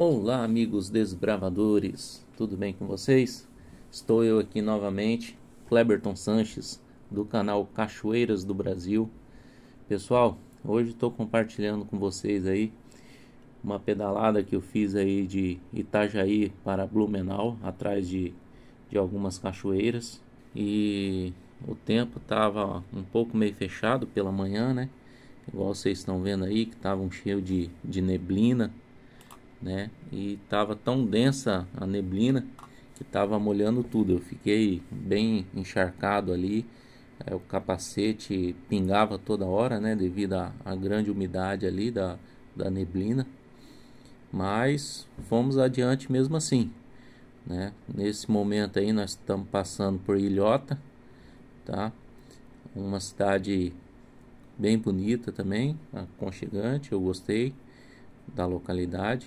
Olá amigos desbravadores, tudo bem com vocês? Estou eu aqui novamente, Cleberton Sanches, do canal Cachoeiras do Brasil. Pessoal, hoje estou compartilhando com vocês aí uma pedalada que eu fiz aí de Itajaí para Blumenau, atrás de algumas cachoeiras. E o tempo estava um pouco meio fechado pela manhã, né? Igual vocês estão vendo aí, que estava um cheio de neblina, né? E estava tão densa a neblina que estava molhando tudo. Eu fiquei bem encharcado ali, o capacete pingava toda hora, né? Devido à grande umidade ali da neblina. Mas fomos adiante mesmo assim, né? Nesse momento aí nós estamos passando por Ilhota, tá? Uma cidade bem bonita também, aconchegante. Eu gostei da localidade.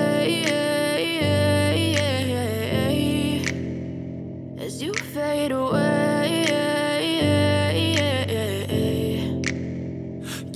You fade away.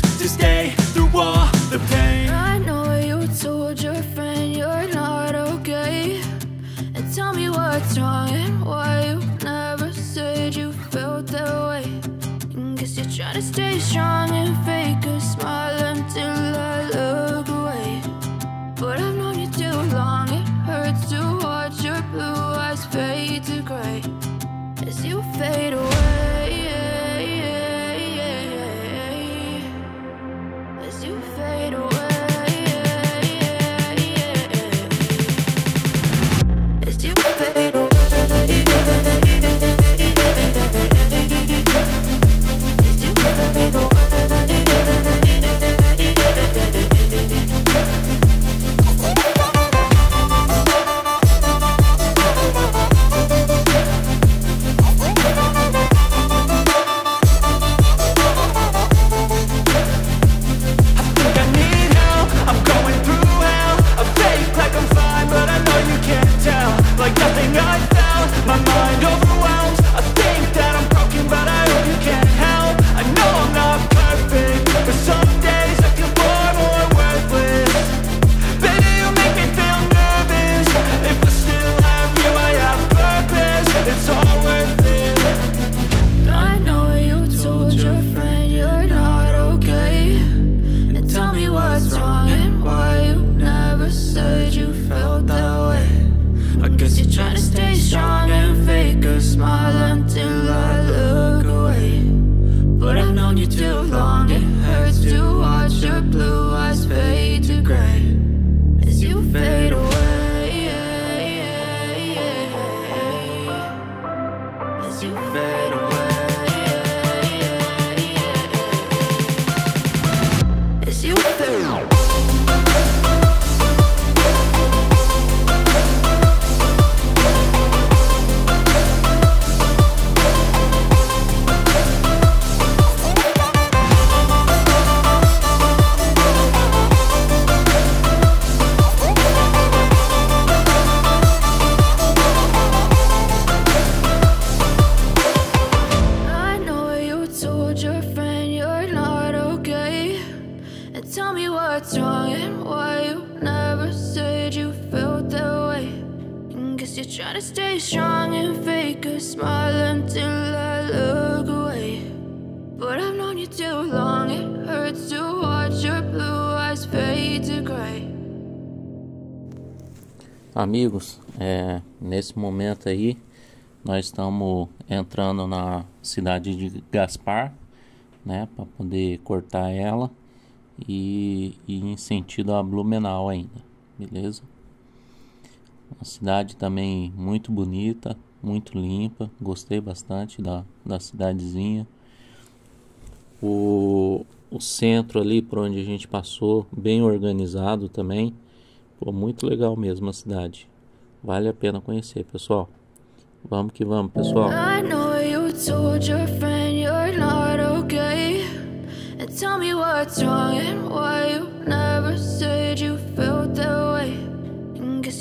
to stay through all the pain. I know you told your friend you're not okay. And tell me what's wrong and why you never said you felt that way. You're trying to stay strong and fake a smile until I look away. But I've known you too long, it hurts to watch your blue eyes fade to gray as you fade away. As you fade away. As you fade away. just you try to stay strong and fake a smile until I look away. But I've known you too long, it hurts to watch your blue eyes fade to grey. Amigos, nesse momento aí nós estamos entrando na cidade de Gaspar, né, para poder cortar ela e em sentido a Blumenau ainda, beleza? Uma cidade também muito bonita, muito limpa, gostei bastante da cidadezinha. O centro ali por onde a gente passou, bem organizado também. Muito legal mesmo a cidade. Vale a pena conhecer, pessoal. Vamos que vamos, pessoal. I know you told your friend you're not okay. And tell me what's wrong and why you never said you felt that way. And guess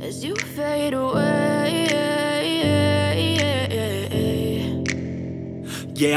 As you fade away. Yeah,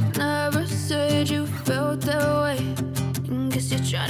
never said you felt that way. And guess you're trying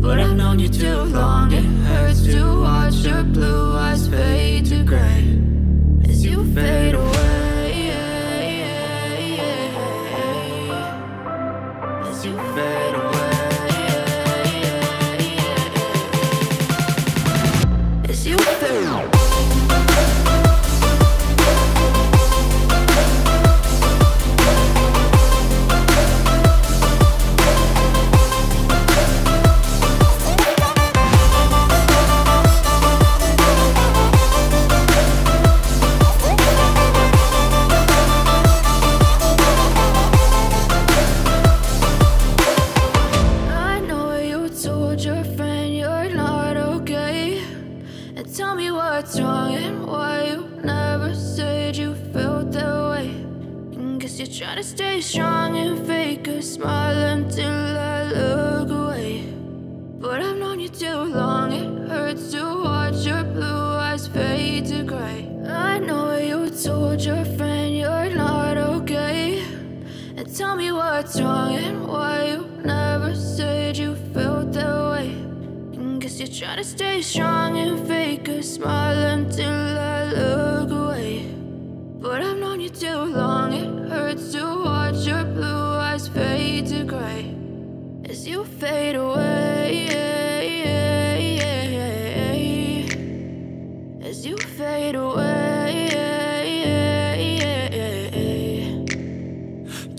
But I've known you too long, it hurts to watch your blue eyes fade to gray as you fade away, as you fade away, as you fade away.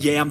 Yeah, I'm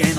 and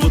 will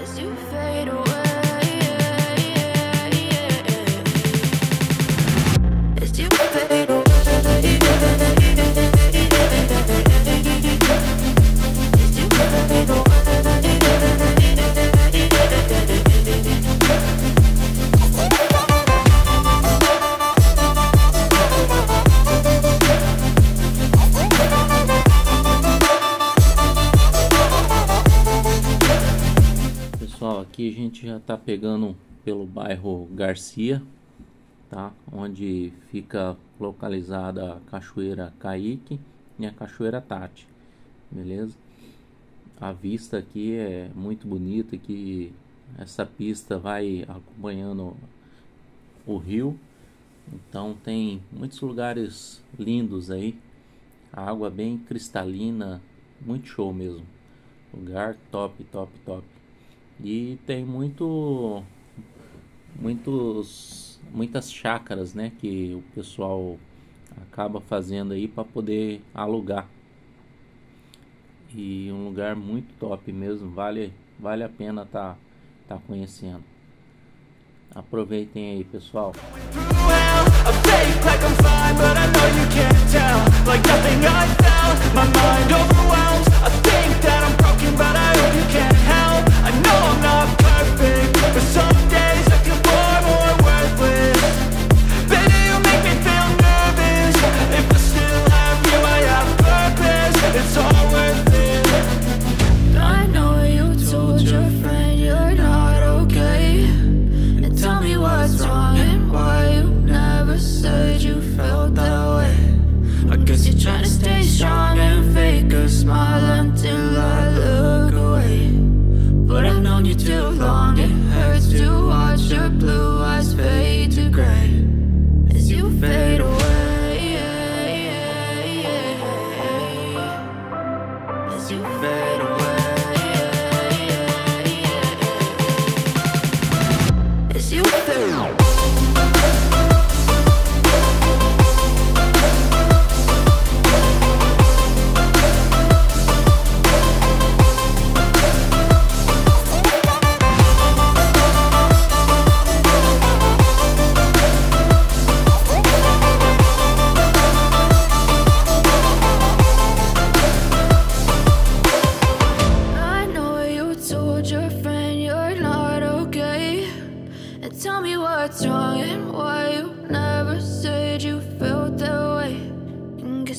as you fade away, as you fade away. Pessoal, aqui a gente já está pegando pelo bairro Garcia, tá? Onde fica localizada a Cachoeira Kaique e a Cachoeira Thatty, beleza? A vista aqui é muito bonita, que essa pista vai acompanhando o rio, então tem muitos lugares lindos aí, a água bem cristalina, muito show mesmo, lugar top, top, top. E tem muitas chácaras, né, que o pessoal acaba fazendo aí para poder alugar. E um lugar muito top mesmo, vale a pena tá conhecendo. Aproveitem aí, pessoal. Said you felt that way.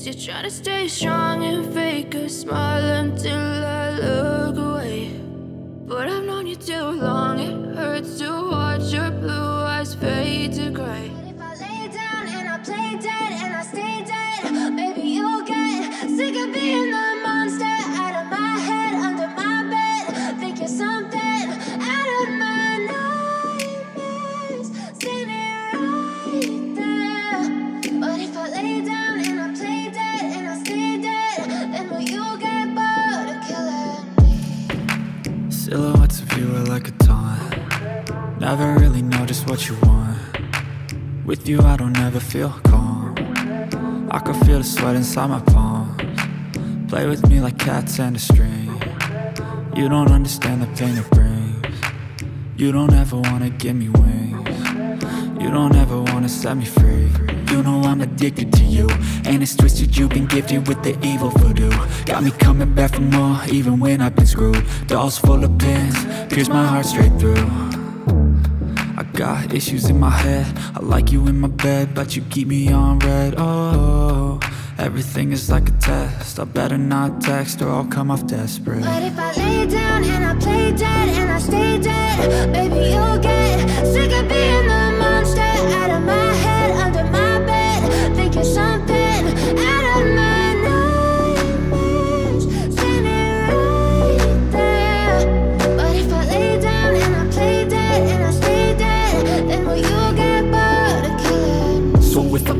just you try to stay strong and fake a smile until I look away. But I've known you too long, it hurts to watch your blue eyes fade to gray. But if I lay down and I play dead and I stay dead, maybe you'll get sick of being the monster out of my head, under my bed, thinking something out of my nightmares, see me right there. But if I lay down and I play dead and I stay dead, then will you get bored of killing me? Silhouettes of you are like a taunt, never really know just what you want. With you I don't ever feel calm, I can feel the sweat inside my palms. Play with me like cats and a string, you don't understand the pain it brings. You don't ever wanna give me wings, you don't ever wanna set me free. You know I'm addicted to you, and it's twisted, you've been gifted with the evil voodoo. Got me coming back for more, even when I've been screwed. Dolls full of pins, pierce my heart straight through. Got issues in my head, I like you in my bed, but you keep me on red. Oh, everything is like a test, I better not text or I'll come off desperate. But if I lay down and I play dead and I stay dead, baby you'll get sick of being the monster out of my head, under my bed, thinking something out of my nightmares, standing right there. But if I lay down and I play dead and I stay, then will you get bored of killing me? So if I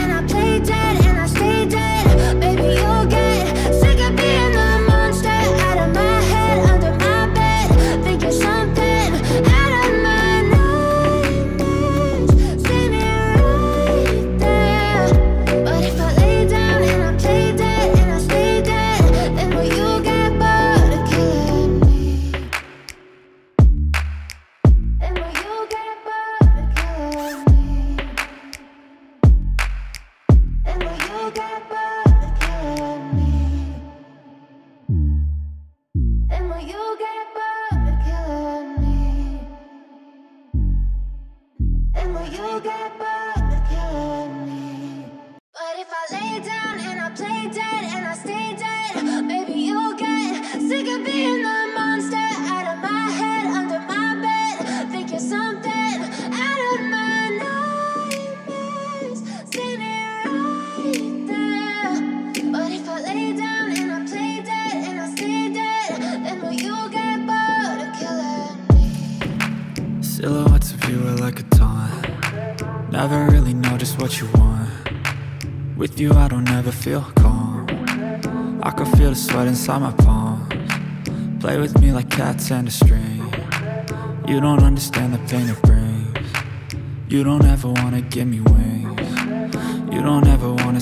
and I play dead and I stay dead, baby you'll get sick of being the monster out of my head, under my bed, thinking something out of my feel calm, I can feel the sweat inside my palms. Play with me like cats and a string, you don't understand the pain it brings. You don't ever wanna give me wings, you don't ever wanna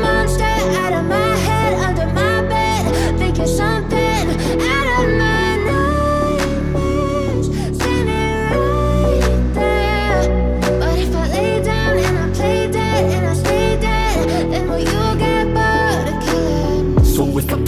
monster out of my head, under my bed, thinking something out of my nightmares.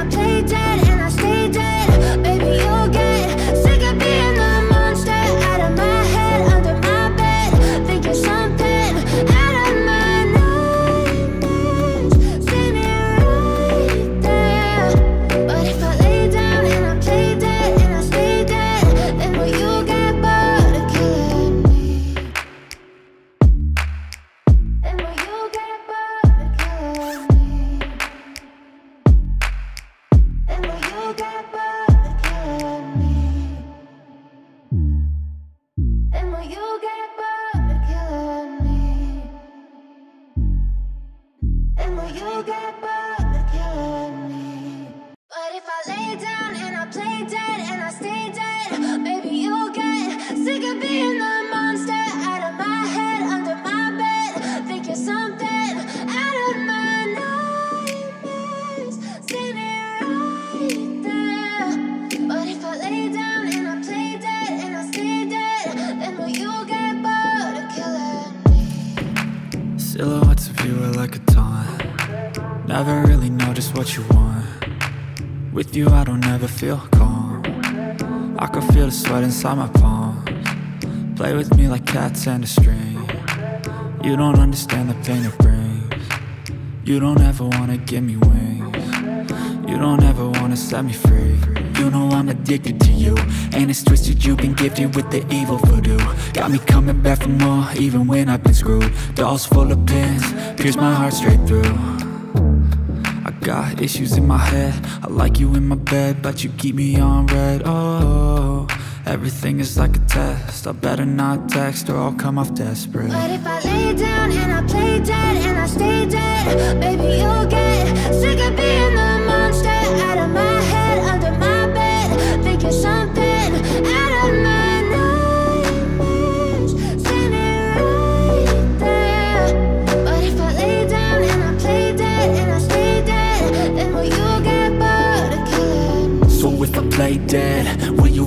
I play dead and I stay dead, baby you'll get sick of being the monster out of my head, under my bed. Think you're something out of my nightmares. See me right there. But if I lay down and I play dead and I stay dead, then will you get bored of killing me? Then will you get bored of killing me? Silhouettes of you are like a taunt. Never really know just what you want. With you I don't ever feel calm. I can feel the sweat inside my palms. Play with me like cats and a string. You don't understand the pain it brings. You don't ever wanna give me wings. You don't ever wanna set me free. You know I'm addicted to you, and it's twisted, you've been gifted with the evil voodoo. Got me coming back for more, even when I've been screwed. Dolls full of pins, pierce my heart straight through. I got issues in my head, I like you in my bed, but you keep me on red. Oh, everything is like a test, I better not text or I'll come off desperate. But if I lay down and I play dead and I stay dead, baby you'll get sick of being the monster out of my head, under my bed. Think you're something out of my nightmares. See me right there. But if I lay down and I play dead and I stay dead, then will you get bored of killing me? So if I play dead, will you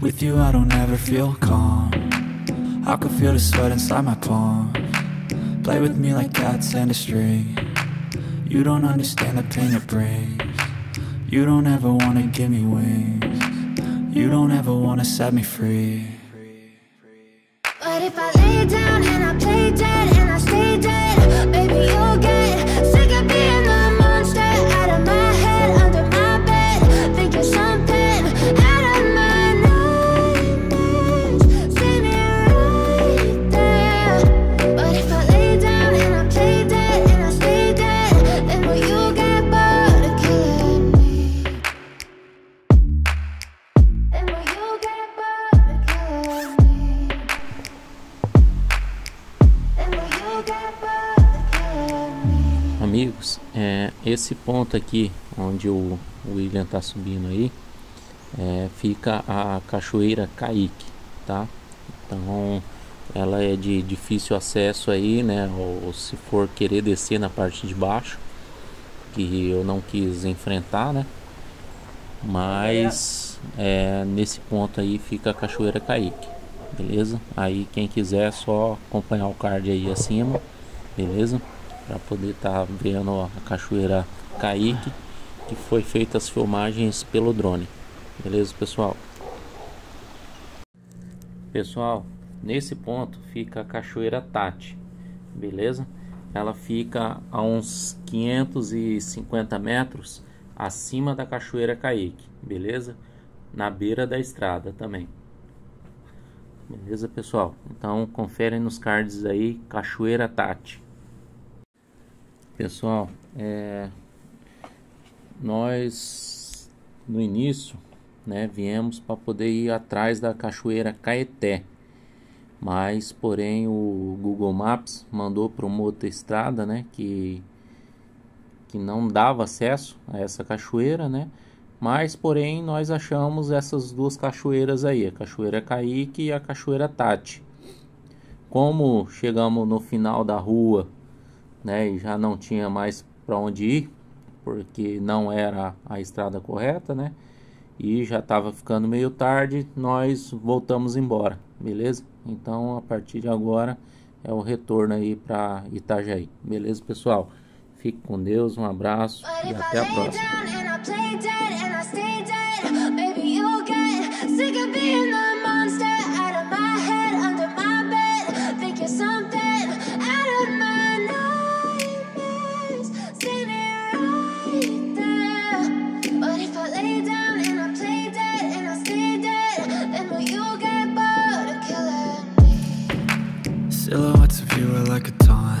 With you I don't ever feel calm. I can feel the sweat inside my palm. Play with me like cats and a string. You don't understand the pain it brings. You don't ever wanna give me wings. You don't ever wanna set me free. But if I lay down and I play dead and I stay dead, baby you'll get sick of being the monster out of my head, under my bed. Think you're something out of my nightmares. See me right there. But if I lay down and I play dead and I stay dead, then will you get bored of killing me? Then will you get esse ponto aqui onde o William está subindo aí fica a Cachoeira Kaique, tá? Então ela é de difícil acesso aí, né? Ou se for querer descer na parte de baixo, que eu não quis enfrentar, né? Mas nesse ponto aí fica a Cachoeira Kaique, beleza? Aí quem quiser é só acompanhar o card aí acima, beleza? Para poder estar vendo a Cachoeira Kaique, que foi feita as filmagens pelo drone, beleza, pessoal? Pessoal, nesse ponto fica a Cachoeira Thatty, beleza? Ela fica a uns 550 metros acima da Cachoeira Kaique, beleza? Na beira da estrada também. Beleza, pessoal? Então confere nos cards aí, Cachoeira Thatty. Pessoal, nós no início, né, viemos para poder ir atrás da Cachoeira Caeté, mas porém o Google Maps mandou para uma outra estrada, né, que não dava acesso a essa cachoeira, né? Mas porém nós achamos essas duas cachoeiras aí, a Cachoeira Kaique e a Cachoeira Thatty. Como chegamos no final da rua, né, e já não tinha mais para onde ir, porque não era a estrada correta, né? E já estava ficando meio tarde, nós voltamos embora, beleza? Então a partir de agora é o retorno aí para Itajaí, beleza, pessoal? Fique com Deus, um abraço e até a próxima. Silhouettes of you are like a taunt.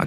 I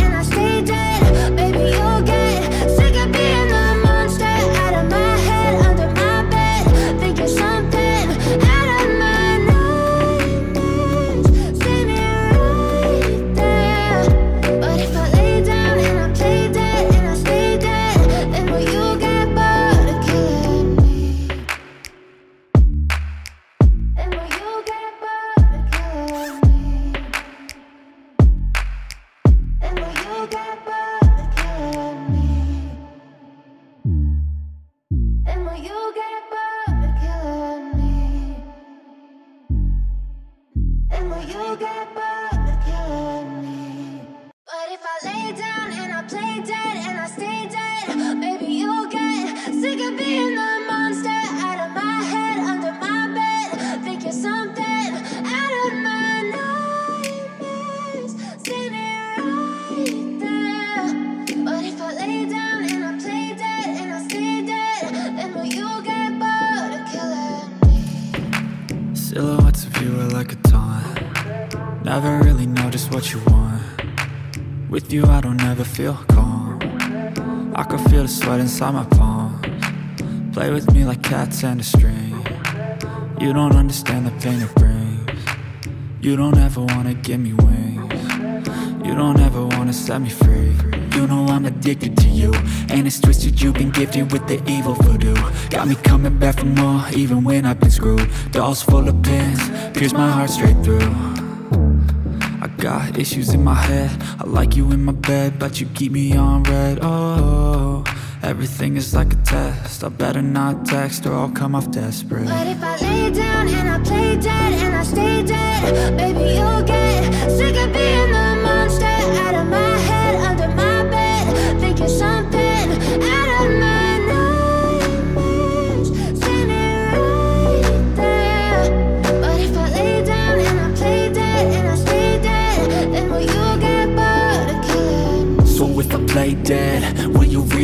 and I stay dead, baby you'll get sick of being the monster out of my head, under my bed, thinking something out of my nightmares, standing right there. But if I lay down and I play dead and I stay dead, then will you get bored of killing me? Then will you get bored of killing me? Silhouettes of you are like a taunt. Never really know just what you want. With you I don't ever feel calm. I can feel the sweat inside my palms. Play with me like cats and a string. You don't understand the pain it brings. You don't ever wanna give me wings. You don't ever wanna set me free. You know I'm addicted to you, and it's twisted, you've been gifted with the evil voodoo. Got me coming back for more, even when I've been screwed. Dolls full of pins, pierce my heart straight through. I got issues in my head, I like you in my bed, but you keep me on red. Oh, everything is like a test, I better not text or I'll come off desperate. But if I lay down and I play dead and I stay dead, baby you'll get sick of being the monster out of my head, under my thinking something out of my nightmares, standing right there. But if I lay down and I play dead and I stay dead, then will you get bored of killing me? So if I play dead, will you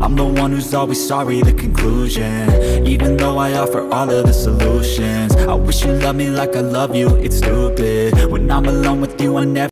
I'm the one who's always sorry, the conclusion. Even though I offer all of the solutions, I wish you loved me like I love you, it's stupid. When I'm alone with you I never